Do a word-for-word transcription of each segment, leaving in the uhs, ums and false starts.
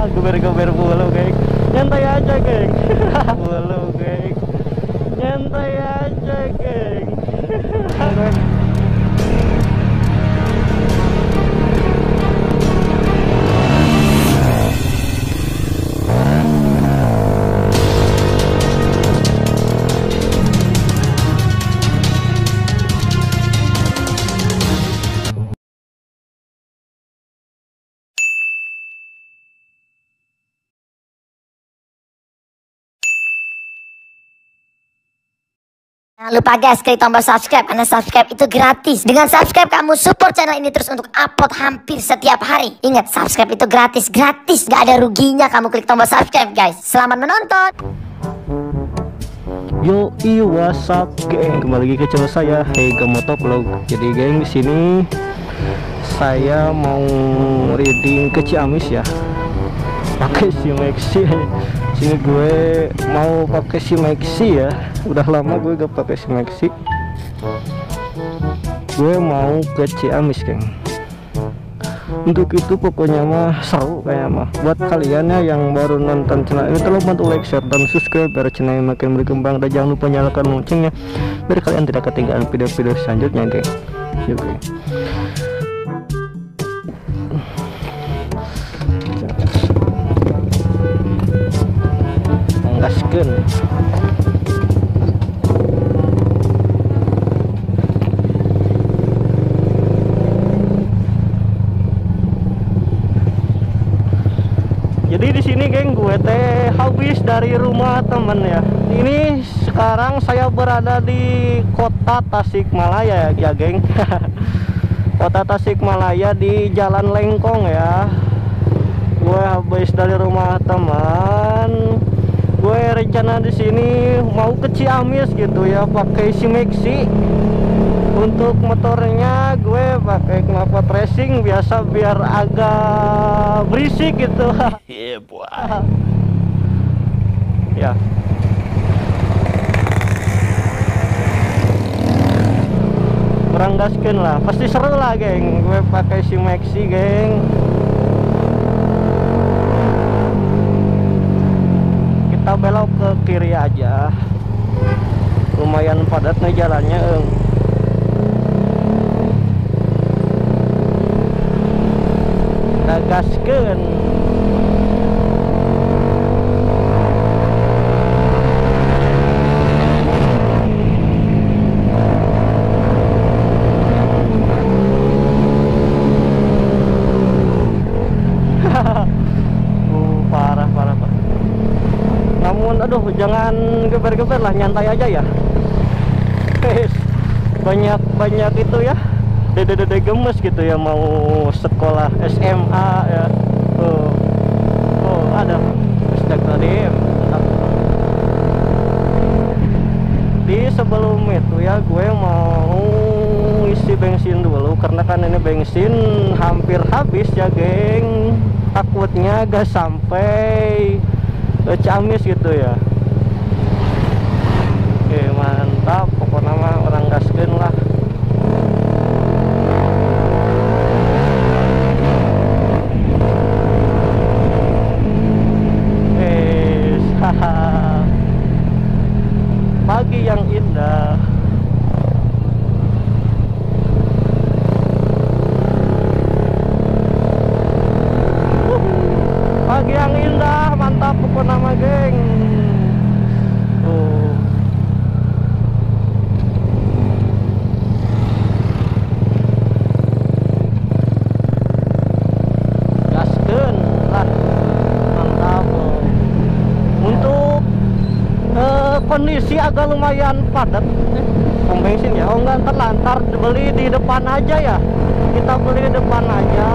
Gober-gober mulu, geng. Nyantai aja, geng. Mulu, geng. Nyantai aja, geng. Jangan lupa guys, klik tombol subscribe karena subscribe itu gratis. Dengan subscribe kamu support channel ini terus untuk upload hampir setiap hari. Ingat, subscribe itu gratis, gratis, gak ada ruginya kamu klik tombol subscribe guys. Selamat menonton. Yo, yo, what's up, geng? Kembali lagi ke channel saya, Heyygha Motovlog. Jadi geng, di sini saya mau reading ke Ciamis ya. Pakai si Maxi. Sini gue mau pakai si Maxi ya, udah lama gue gak pakai si Maxi. Gue mau ke Ciamis geng. Untuk itu pokoknya mah seru kayak mah. Buat kalian ya yang baru nonton channel ini, tolong bantu like, share, dan subscribe biar channel ini makin berkembang. Dan jangan lupa nyalakan loncengnya biar kalian tidak ketinggalan video-video selanjutnya geng. Yuk geng. Gaskeun. Jadi di sini geng, gue teh habis dari rumah temen ya. Ini sekarang saya berada di kota Tasikmalaya ya geng. Kota Tasikmalaya di Jalan Lengkong ya. Gue habis dari rumah teman. Gue rencana di sini mau ke Ciamis gitu ya, pakai si Maxi. Untuk motornya gue pakai knalpot racing biasa biar agak berisik gitu. Iya, boy. Ya. Kurang gaskeun lah, pasti seru lah, geng. Gue pakai si Maxi, geng. Belok ke kiri aja, lumayan padat nih jalannya. Eng. Kita gaskeun. Aduh, jangan geber-geber lah, nyantai aja ya. Banyak-banyak itu ya, dede-dede gemes gitu ya, mau sekolah S M A ya. Oh, oh ada hashtag tadi. Di sebelum itu ya, gue mau isi bensin dulu karena kan ini bensin hampir habis ya geng. Takutnya gak sampai ke Ciamis gitu ya. Oke, mantap. Pokoknya mah orang gaskeun lah. Eh, pagi yang indah. Pagi yang indah. Mantap pokoknya mah geng. Tuh. Gaskeun lah. Mantap. Untuk eh, kondisi agak lumayan padat eh, pom bensin ya. Oh enggak, ntar lantar beli di depan aja ya. Kita beli di depan aja.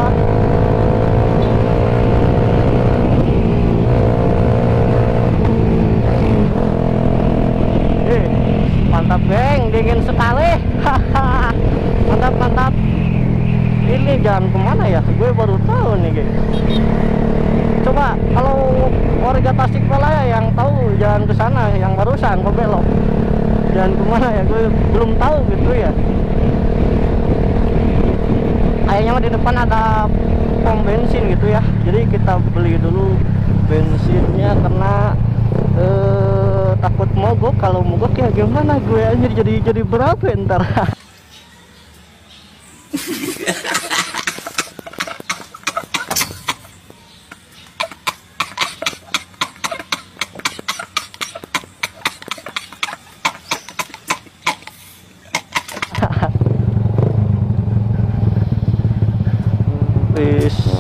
Mantap geng, dingin sekali. Mantap, mantap. Ini jalan kemana ya? Gue baru tahu nih geng. Coba kalau warga Tasikmalaya yang tahu jalan ke sana, yang barusan kok belok. Jalan kemana ya? Gue belum tahu gitu ya. Kayaknya di depan ada pom bensin gitu ya. Jadi kita beli dulu bensinnya karena eh, takut mogok. Kalau mogok ya gimana gue anjir, jadi jadi berapa ntar.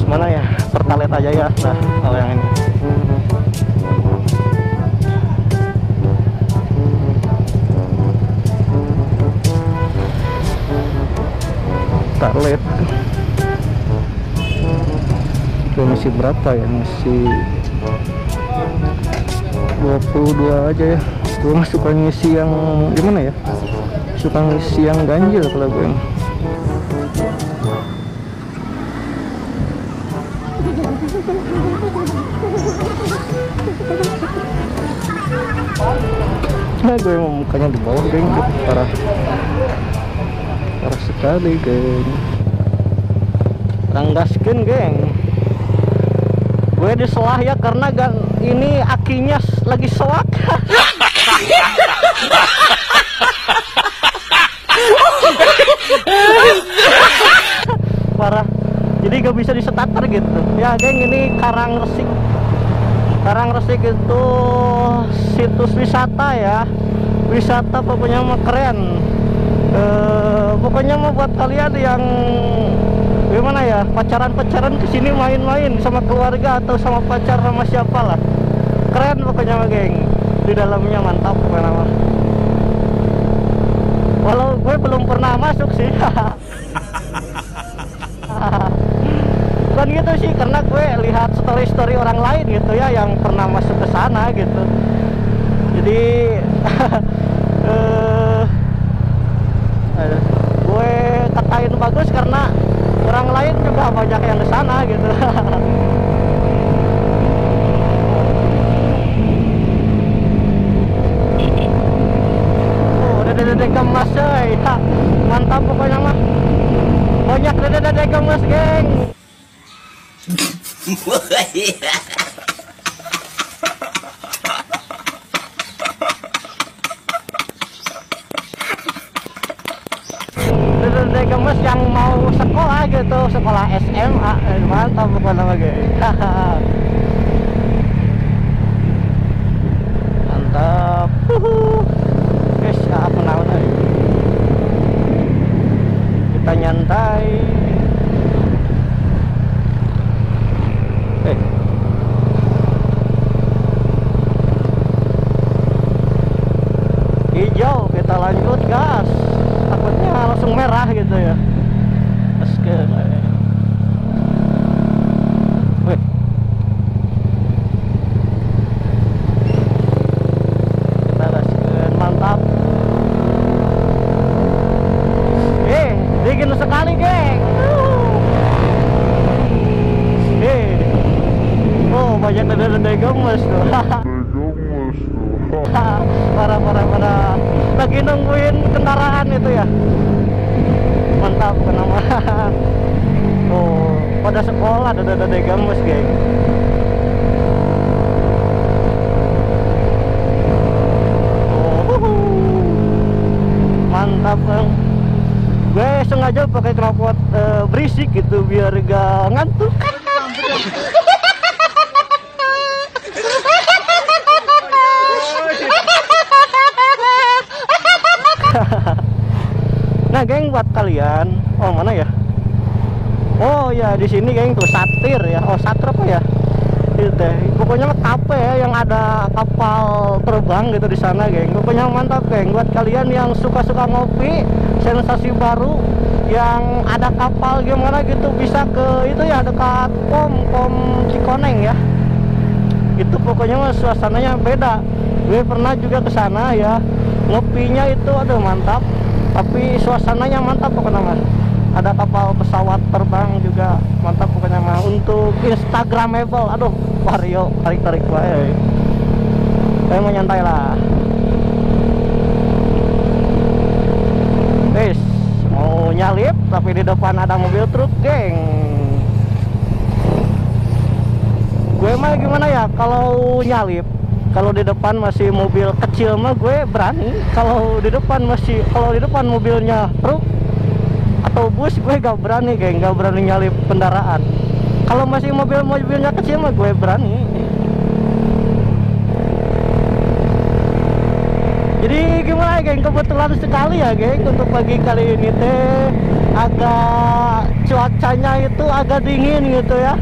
Mana ya, pertalet aja ya. Nah, kalau yang ini pertalet itu masih berapa ya, masih dua puluh dua aja ya. Gue suka ngisi yang gimana ya, suka ngisi yang ganjil kalau gue. Nah, gue mau mukanya di bawah, geng. Parah, parah sekali, geng. Ranggaskin, geng. Gue diselah ya karena gan ini akinya lagi soak. Parah. Jadi gak bisa di starter gitu ya, geng. Ini Karang Resik. Karang Resik itu situs wisata ya, wisata pokoknya mah keren. E, pokoknya mah buat kalian yang gimana ya, pacaran-pacaran kesini main-main sama keluarga atau sama pacar sama siapalah, keren pokoknya mah, geng. Di dalamnya mantap pokoknya mah. Walau gue belum pernah masuk sih. Bukan gitu sih, karena gue lihat story-story orang lain gitu ya yang pernah masuk ke sana gitu. Jadi uh, uh, gue katain bagus karena orang lain juga banyak yang ke sana gitu. Oh, dede-dede gemes coy. Mantap pokoknya mah. Banyak dede-dede gemes, geng. Dede-dede gemes yang mau sekolah gitu, sekolah S M A, mantap bukan nama gue. Mantap. Guys, apa namanya? Kita nyantai. Gitu ya, asken. Wih, kita asken, mantap. Eh, dingin sekali, geng. Eh, oh banyak dede-dede gemes tuh. Parah, parah, parah. Lagi nungguin kendaraan itu ya. Mantap kenapa. Oh, pada sekolah dede-dede gemes, geng. Oh, mantap, geng. Gue sengaja pakai knalpot uh, berisik gitu biar gak ngantuk. Nah, geng, buat kalian, oh mana ya? Oh ya, di sini, geng, tuh satir ya. Oh, satir apa ya? Gitu. Pokoknya kafe ya, yang ada kapal terbang gitu di sana, geng. Pokoknya mantap, geng. Buat kalian yang suka-suka ngopi, sensasi baru yang ada kapal gimana gitu, bisa ke itu ya, dekat pom pom Cikoneng ya. Itu pokoknya mas, suasananya beda. Gue pernah juga ke sana ya. Ngopinya itu aduh mantap. Tapi suasananya mantap pokoknya mas. Ada kapal pesawat terbang juga mantap pokoknya mas. Untuk instagramable, aduh Mario tarik-tarik wae. Saya mau nyantai lah. Guys, mau nyalip tapi di depan ada mobil truk, geng. gue mah gimana ya, kalau nyalip, kalau di depan masih mobil kecil mah gue berani. Kalau di depan masih, kalau di depan mobilnya truk atau bus, gue gak berani, kayak gak berani nyalip kendaraan. Kalau masih mobil-mobilnya kecil mah gue berani. Jadi gimana geng, kebetulan sekali ya geng, untuk pagi kali ini teh agak cuacanya itu agak dingin gitu ya,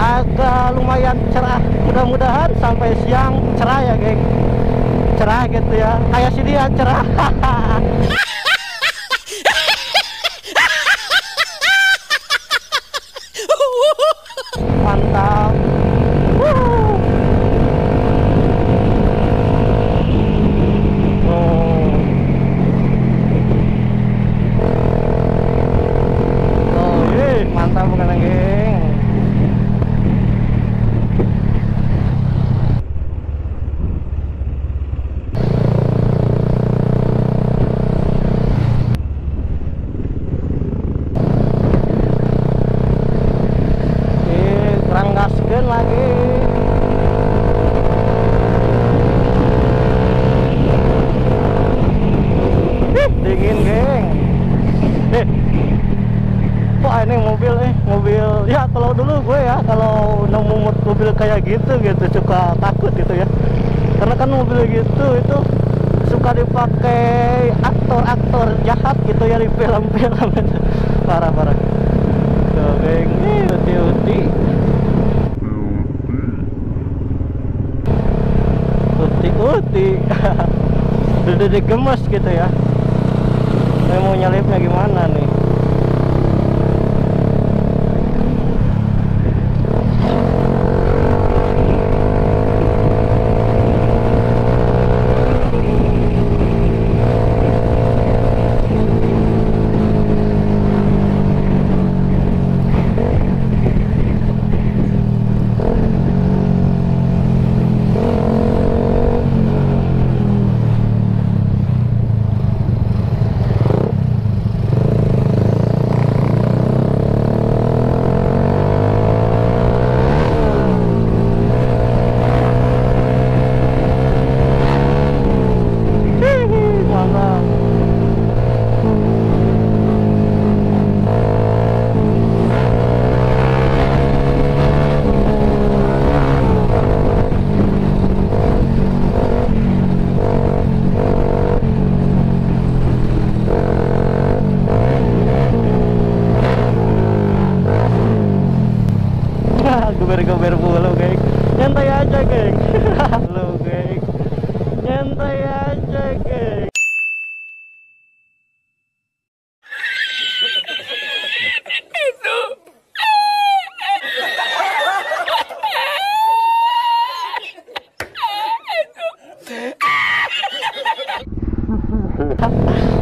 agak lumayan cerah. Mudah-mudahan sampai siang cerah ya geng, cerah gitu ya, kayak sini ya cerah. Mantap. Wuh. Oh, ye, mantap bukan lagi. Gitu gitu suka takut gitu ya, karena kan mobil gitu itu suka dipakai aktor-aktor jahat gitu ya di film-film. Parah-parah kering uti-uti uti-uti udah digemes gitu ya. Saya mau nyalipnya gimana nih?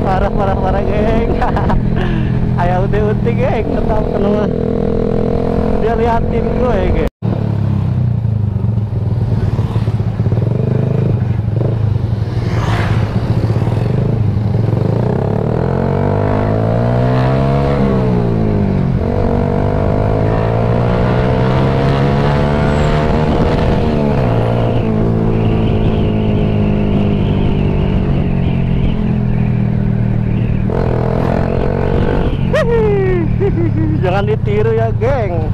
Parah-parah geng. Ayah uti-uti geng, tetap kenal. Dia liatin gue geng. Jangan ditiru ya, geng.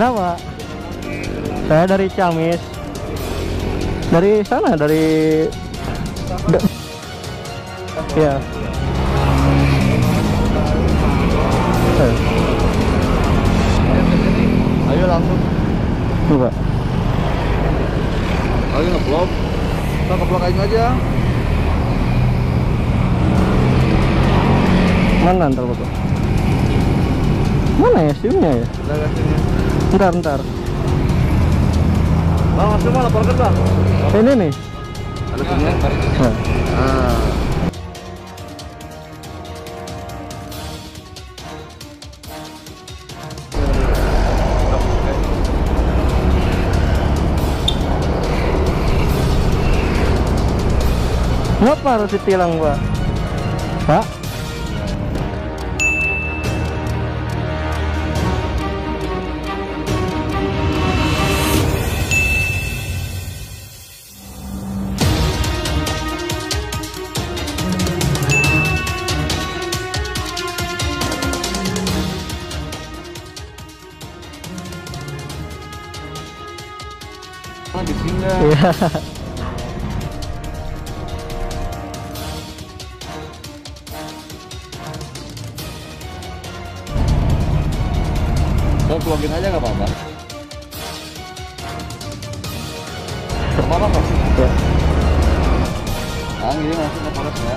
Kenapa? Saya dari Ciamis. Dari sana, dari... Iya. Ayo langsung. Coba. Ayo ngeblok. Kita ngeblok aja. Mana ntar foto? Mana ya SIM-nya ya? Bentar, bentar. Bang, SIM mana parkir bang? Ini nih. Ada SIM-nya? Nah. Ngapa harus ditilang gua? Pak? Di sini. Iya. Mau vlogin aja nggak apa-apa. Kemana Pak? Ya. Angin masuk ke panas ya.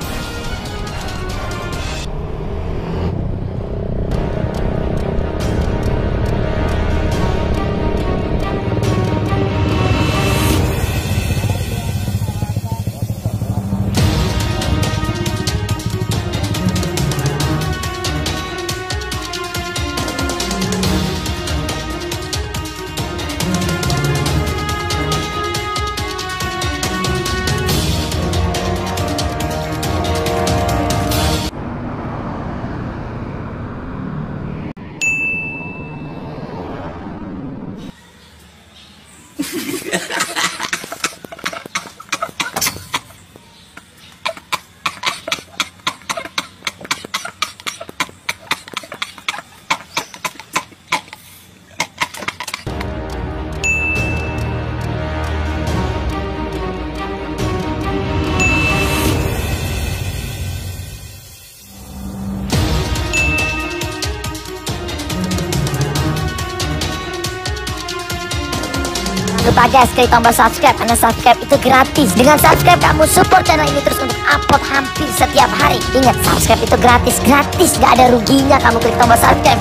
Lupa guys, klik tombol subscribe karena subscribe itu gratis. Dengan subscribe kamu support channel ini terus untuk upload hampir setiap hari. Ingat, subscribe itu gratis, gratis, gak ada ruginya kamu klik tombol subscribe.